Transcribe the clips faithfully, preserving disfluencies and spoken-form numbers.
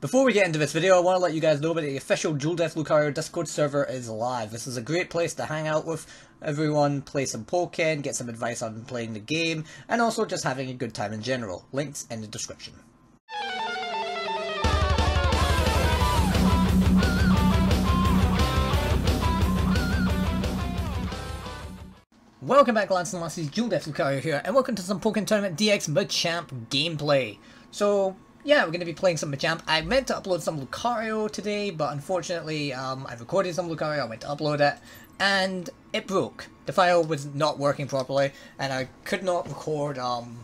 Before we get into this video, I want to let you guys know that the official DualDEATHLucario Discord server is live. This is a great place to hang out with everyone, play some Pokemon, get some advice on playing the game, and also just having a good time in general. Links in the description. Welcome back, lads and lassies, DualDEATHLucario here, and welcome to some Pokemon Tournament D X Machamp gameplay. So, yeah, we're going to be playing some Machamp. I meant to upload some Lucario today, but unfortunately um, I recorded some Lucario, I went to upload it, and it broke. The file was not working properly, and I could not record um,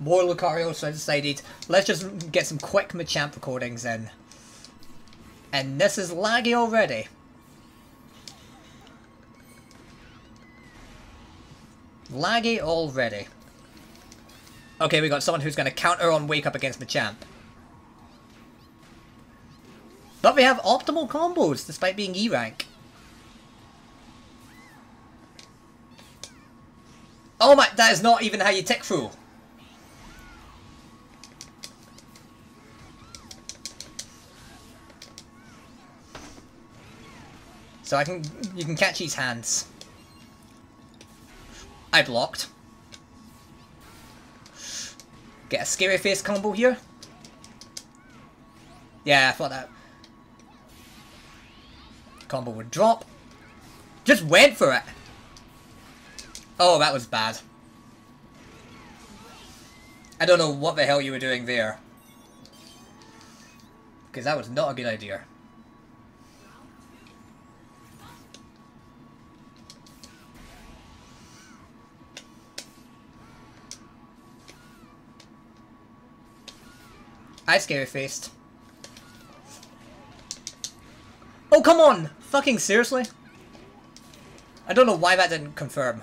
more Lucario, so I decided, let's just get some quick Machamp recordings in. And this is laggy already. Laggy already. Okay, we got someone who's going to counter on Wake Up against Machamp. But we have optimal combos, despite being E rank. Oh my, that is not even how you tick through. So I can, you can catch his hands. I blocked. Get a Scary Face combo here. Yeah, I thought that combo would drop. Just went for it. Oh, that was bad. I don't know what the hell you were doing there, because that was not a good idea. I scary-faced. Oh, come on! Fucking seriously? I don't know why that didn't confirm.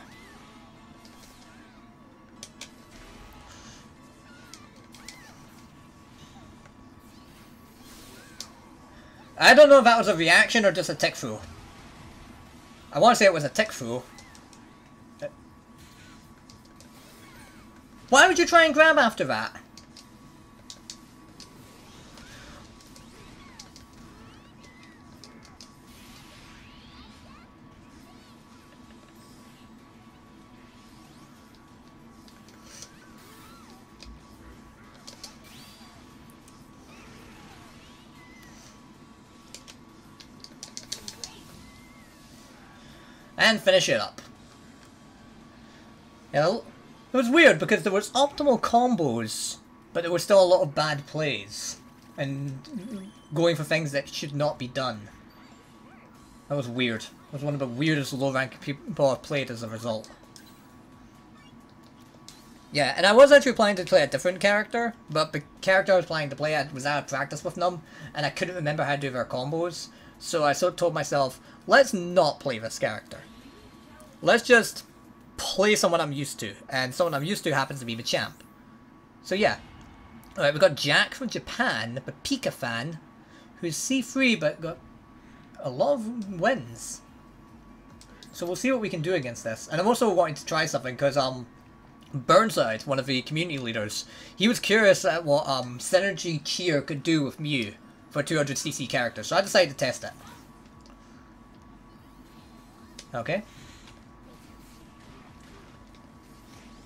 I don't know if that was a reaction or just a tick through. I want to say it was a tick through. Why would you try and grab after that? And finish it up. Yeah, it was weird because there was optimal combos, but there were still a lot of bad plays and going for things that should not be done. That was weird. It was one of the weirdest low rank people I've played as a result. Yeah, and I was actually planning to play a different character, but the character I was planning to play was out of practice with them, and I couldn't remember how to do their combos, so I sort of told myself, let's not play this character. Let's just play someone I'm used to, and someone I'm used to happens to be Machamp. So yeah. Alright, we've got Jack from Japan, the Pika fan, who's C three but got a lot of wins. So we'll see what we can do against this. And I'm also wanting to try something, because um, Burnside, one of the community leaders, he was curious at what um, Synergy Cheer could do with Mew for two hundred C C characters, so I decided to test it. Okay.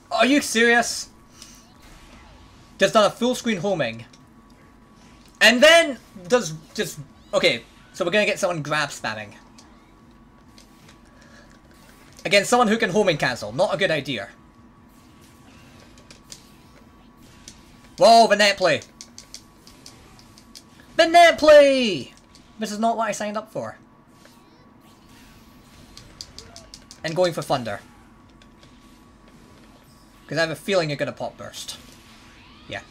Are you serious? Just done a full screen homing. And then does just... Okay, so we're gonna get someone grab spamming. Again, someone who can homing cancel. Not a good idea. Whoa, the net play. The net play! This is not what I signed up for. And going for Thunder. Because I have a feeling you're going to Pop Burst. Yeah.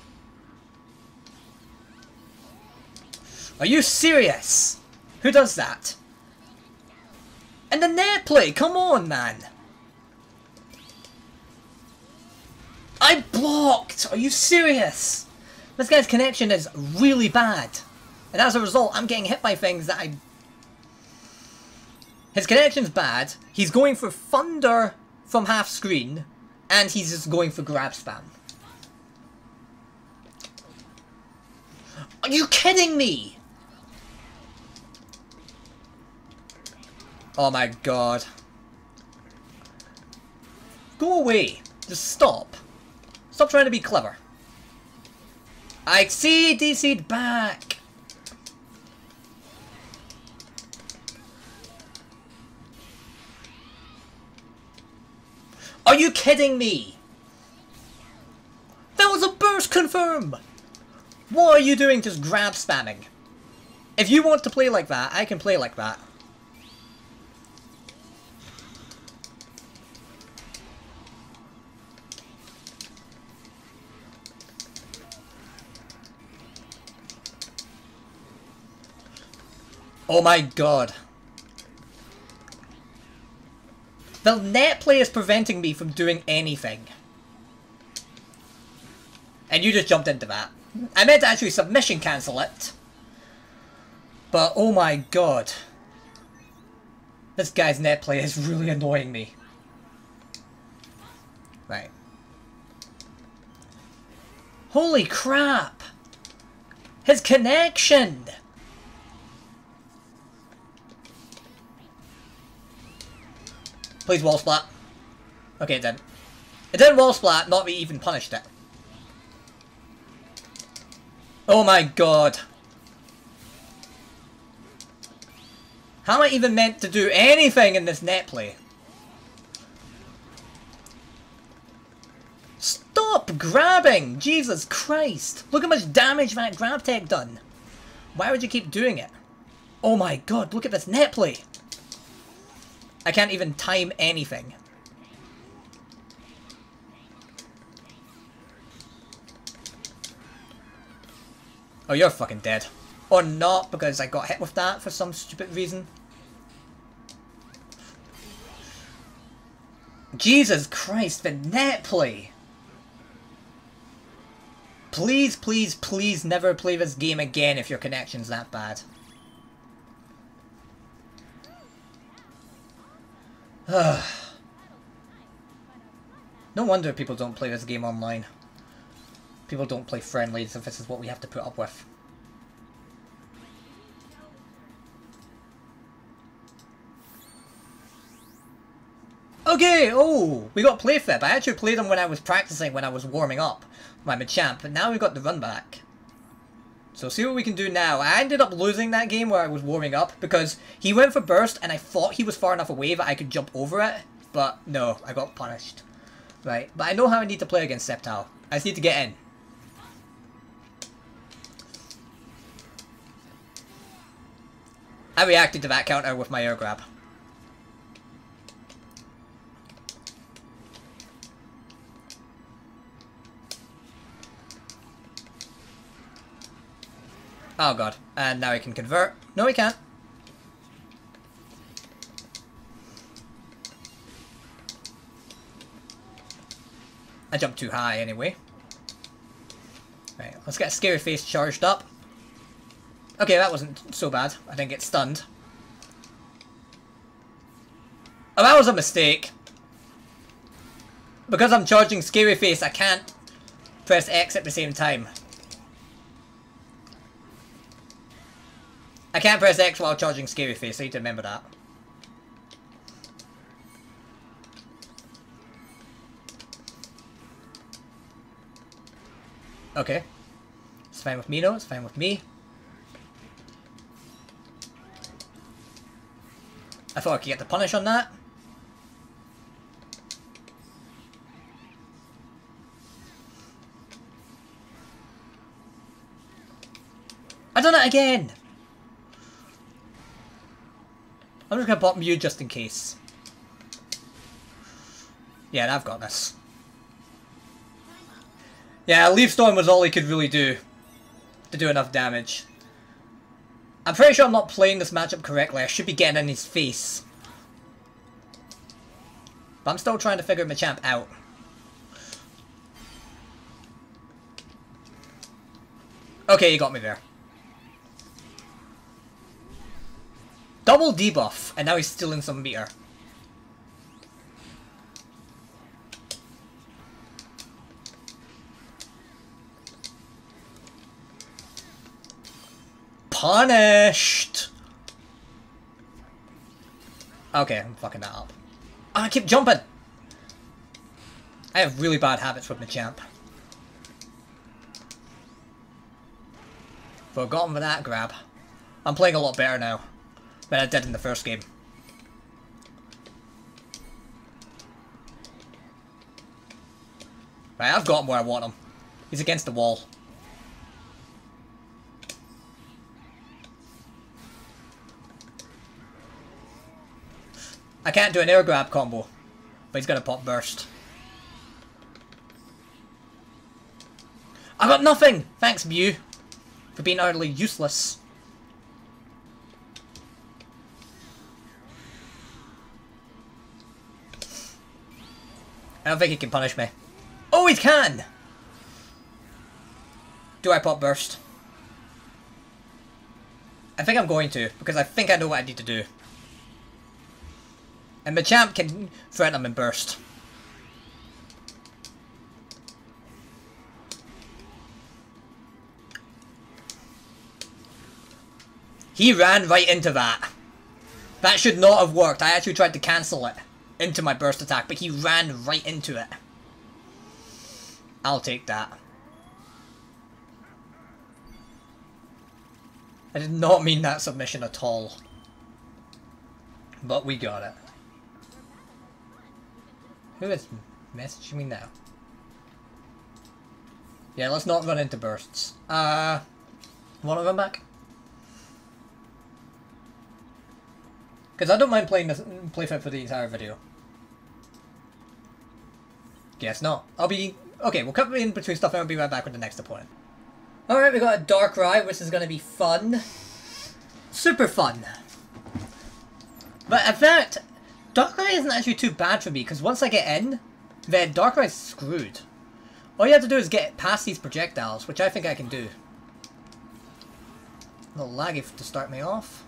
Are you serious? Who does that? And the net play! Come on, man! I blocked! Are you serious? This guy's connection is really bad. And as a result, I'm getting hit by things that I... His connection's bad, he's going for Thunder from half screen, and he's just going for grab spam. Are you kidding me? Oh my god. Go away. Just stop. Stop trying to be clever. I see D C'd back. Are you kidding me? That was a burst confirm! What are you doing just grab spamming? If you want to play like that, I can play like that. Oh my god. The net play is preventing me from doing anything. And you just jumped into that. I meant to actually submission cancel it. But oh my god. This guy's net play is really annoying me. Right. Holy crap! His connection! Please wall splat. Okay, it didn't. It didn't wall splat, not me even punished it. Oh my god. How am I even meant to do anything in this net play? Stop grabbing! Jesus Christ! Look how much damage that grab tech done. Why would you keep doing it? Oh my god, look at this net play! I can't even time anything. Oh, you're fucking dead. Or not, because I got hit with that for some stupid reason. Jesus Christ, the net play! Please, please, please never play this game again if your connection's that bad. No wonder people don't play this game online. People don't play friendlies if this is what we have to put up with. Okay, oh, we got play flip. I actually played them when I was practicing, when I was warming up my Machamp, but now we've got the run back. So see what we can do now. I ended up losing that game where I was warming up because he went for burst and I thought he was far enough away that I could jump over it. But no, I got punished. Right, but I know how I need to play against Sceptile. I just need to get in. I reacted to that counter with my air grab. Oh god, and now he can convert. No he can't. I jumped too high anyway. Right, let's get Scary Face charged up. Okay, that wasn't so bad. I didn't get stunned. Oh, that was a mistake. Because I'm charging Scary Face, I can't press X at the same time. I can't press X while charging Scary Face, I need to remember that. Okay. It's fine with me, no? It's fine with me. I thought I could get the punish on that. I've done it again! I'm just going to pop Mew just in case. Yeah, and I've got this. Yeah, Leaf Storm was all he could really do to do enough damage. I'm pretty sure I'm not playing this matchup correctly. I should be getting in his face. But I'm still trying to figure Machamp out. Okay, he got me there. Double debuff, and now he's stealing some meter. punished! Okay, I'm fucking that up. Oh, I keep jumping! I have really bad habits with Machamp. Forgotten for that grab. I'm playing a lot better now than I did in the first game. Right, I've got him where I want him. He's against the wall. I can't do an air grab combo, but he's gonna pop burst. I got nothing! Thanks, Mew, for being utterly useless. I don't think he can punish me. Oh, he can! Do I pop burst? I think I'm going to, because I think I know what I need to do. And Machamp can threaten him and burst. He ran right into that. That should not have worked. I actually tried to cancel it into my burst attack, but he ran right into it. I'll take that. I did not mean that submission at all. But we got it. Who is messaging me now? Yeah, let's not run into bursts. Uh, wanna run back? Because I don't mind playing this playthrough for the entire video. Guess not. I'll be... Okay, we'll cut in between stuff and I'll be right back with the next opponent. Alright, we got a Darkrai, which is going to be fun. Super fun. But in fact, Darkrai isn't actually too bad for me, because once I get in, then Darkrai's screwed. All you have to do is get past these projectiles, which I think I can do. A little laggy to start me off.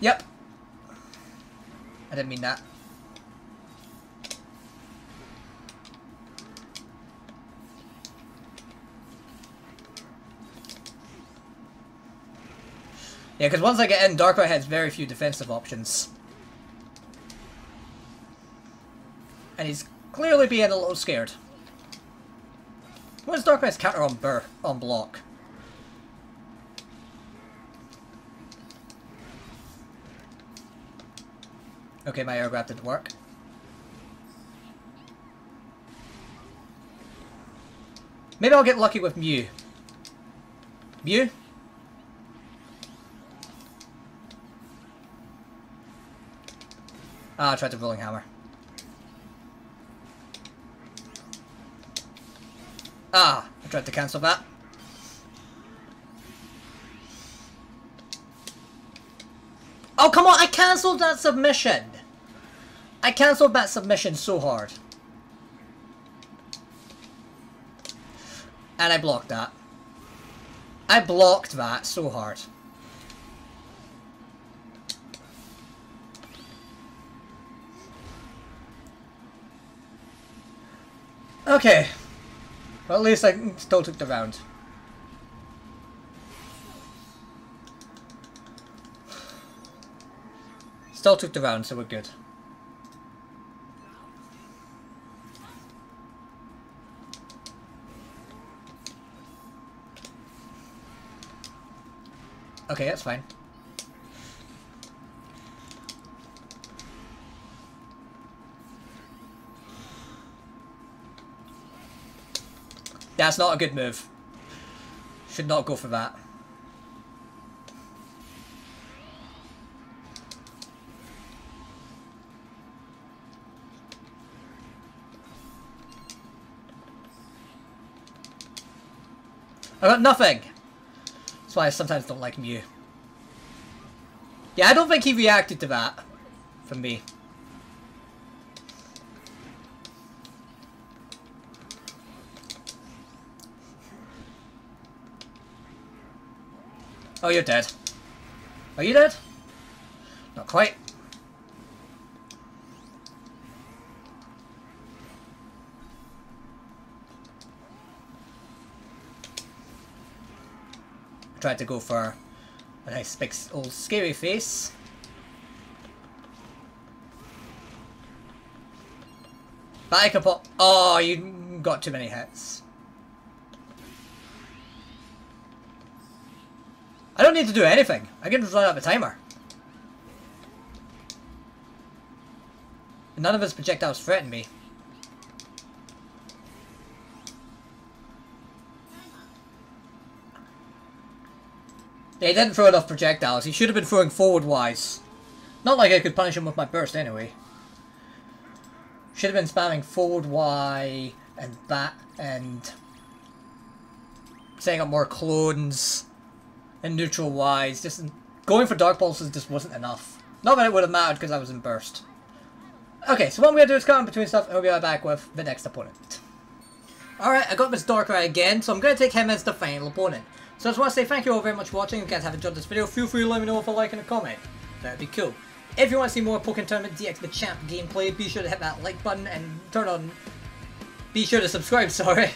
Yep. I didn't mean that. Yeah, because once I get in, Darkrai has very few defensive options. And he's clearly being a little scared. What is Darkrai's counter on bur on block? Okay, my air grab didn't work. Maybe I'll get lucky with Mew. Mew? Ah, I tried the rolling hammer. Ah, I tried to cancel that. Oh, come on! I cancelled that submission! I cancelled that submission so hard. And I blocked that. I blocked that so hard. Okay. Well, at least I still took the round. Still took the round, so we're good. Okay, that's fine. That's not a good move. Should not go for that. I got nothing! That's why I sometimes don't like Mew. Yeah, I don't think he reacted to that. From me. Oh, you're dead. Are you dead? Not quite. tried to go for a nice big old Scary Face. Back up, up. Oh, you got too many hits. I don't need to do anything. I can just run out the timer. None of his projectiles threaten me. Yeah, he didn't throw enough projectiles. He should have been throwing forward-wise. Not like I could punish him with my burst anyway. Should have been spamming forward Y and that and setting up more clones and neutral Ys. Just going for dark pulses just wasn't enough. Not that it would have mattered because I was in burst. Okay, so what I'm going to do is come in between stuff and we'll be right back with the next opponent. Alright, I got this Darkrai again, so I'm going to take him as the final opponent. So I just want to say thank you all very much for watching. If you guys have enjoyed this video, feel free to let me know with a like and a comment. That would be cool. If you want to see more Pokemon Tournament D X Machamp gameplay, be sure to hit that like button and turn on... Be sure to subscribe, sorry.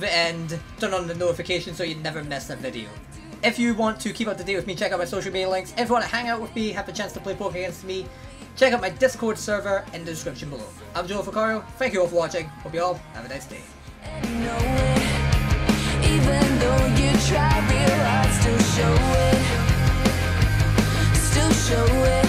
And turn on the notifications so you never miss a video. If you want to keep up to date with me, check out my social media links. If you want to hang out with me, have the chance to play Pokemon against me, check out my Discord server in the description below. I'm Joel Ficario, thank you all for watching, hope you all have a nice day. And you know it, even though you try real hard, still show it, still show it.